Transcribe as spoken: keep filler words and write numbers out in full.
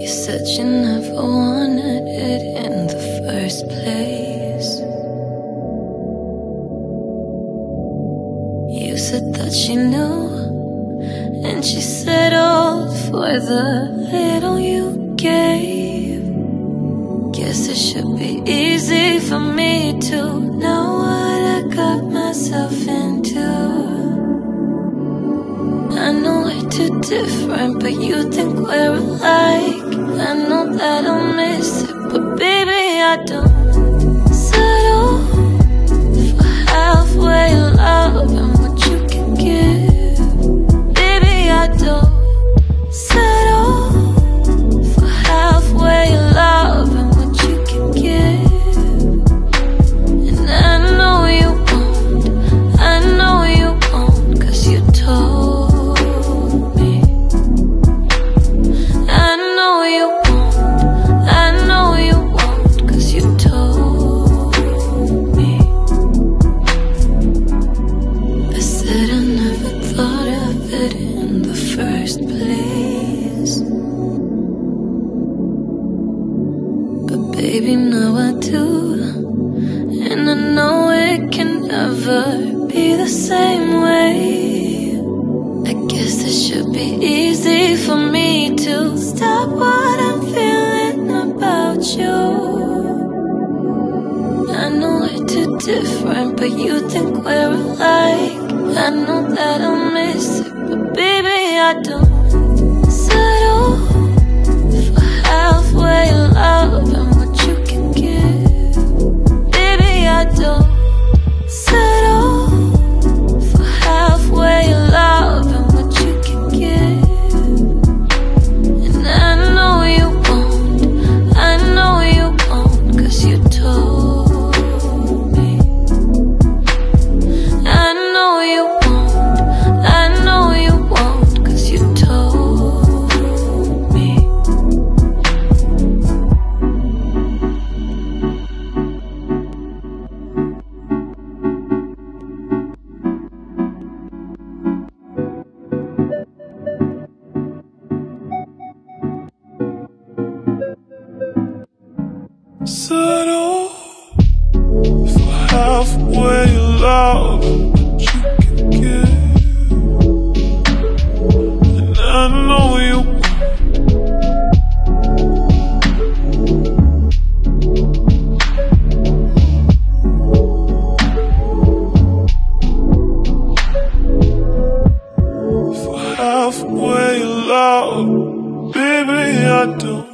You're such a never wanted it in the first place. You said that she knew, and she settled for the little you gave. Guess it should be easy for me to know what I got myself into. I know we're too different, but you think we're alike. I know that I'll miss it, but baby I don't settle for halfway love and what you can give. Baby I don't settle for halfway love and what you can give. And I know you won't, I know you won't, cause you told different, but you think we're alike. I know that I'll miss it, but baby I don't settle for halfway love and what you can give. Baby I don't settle for halfway love and what you can give. And I know you won't, I know you won't, cause you told way love, baby, I do.